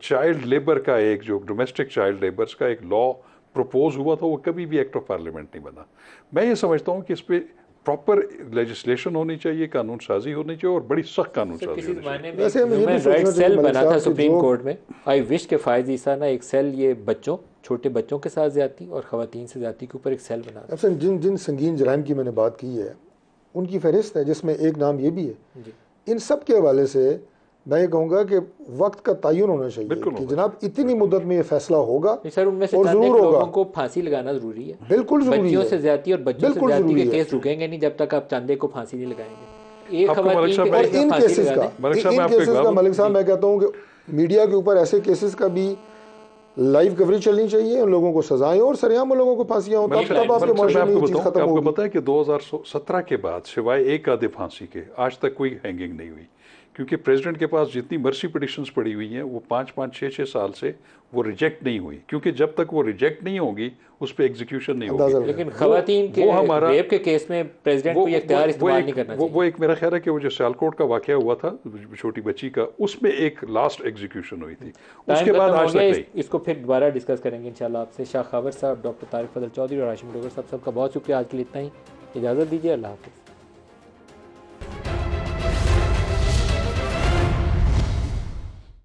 चाइल्ड लेबर का, एक जो डोमेस्टिक चाइल्ड लेबर्स का एक लॉ प्रपोज हुआ था, वो कभी भी एक्ट ऑफ पार्लियामेंट नहीं बना। मैं ये समझता हूँ कि इस पर प्रॉपर लेजिस्लेशन होनी चाहिए, कानून साजी होनी चाहिए और बड़ी सख्त कानून साजी होनी चाहिए। वैसे ह्यूमन राइट सेल बना था सुप्रीम कोर्ट में, आई विश के फ़ाइज़ ईसा ना एक सेल, ये बच्चों, छोटे बच्चों के साथ ज़्यादती और ख़वातीन से ज़्यादती के ऊपर एक सेल बना था। असल जिन जिन संगीन जराइम की मैंने बात की है उनकी फहरिस्त है, जिसमें एक नाम ये भी है। इन सब के हवाले से मैं ये कहूँगा कि वक्त का तयन होना चाहिए कि जनाब इतनी मुद्दत में ये फैसला होगा सर, उनमें से और ज़रूर होगा। को फांसी लगाना ज़रूरी है, बिल्कुल ज़रूरी है। बच्चियों से ज़्यादती और बच्चों से ज़्यादती के केस रुकेंगे नहीं जब तक आप चांदे को फांसी नहीं लगाएंगे। एक इन केसेस का मलिक साहब मैं कहता हूँ कि मीडिया के ऊपर ऐसे केसेस का भी लाइव कवरेज चलनी चाहिए, उन लोगों को सजाएं और सरेआम लोगों को फांसियां हों, तब आपके मामले में चीज़ खत्म होगी। आपको पता है कि दो हज़ार सत्रह के बाद सिवाय एक आधे फांसी के आज तक कोई हैंगिंग नहीं हुई, क्योंकि प्रेसिडेंट के पास जितनी मर्सी पिटिशंस पड़ी हुई हैं वो पाँच पाँच छः छः साल से वो रिजेक्ट नहीं हुई, क्योंकि जब तक वो रिजेक्ट नहीं होगी उस पर एग्जीक्यूशन नहीं होगी। लेकिन खवातीन के रेप के केस में प्रेसिडेंट को ये इख्तियार इस्तेमाल नहीं करना चाहिए। वो एक मेरा ख्याल है कि वो जो सियालकोट का वाकया हुआ था छोटी बच्ची का, उसमें एक लास्ट एग्जीक्यूशन हुई थी, उसके बाद आज तक। इसको फिर दोबारा डिस्कस करेंगे इंशाल्लाह आपसे। शाह खावर साहब, डॉक्टर तारिक फजल चौधरी और हाशिम डोगर साहब, सबका बहुत शुक्रिया। आज के लिए इतना ही, इजाज़त दीजिए, अल्लाह हाफ़िज़।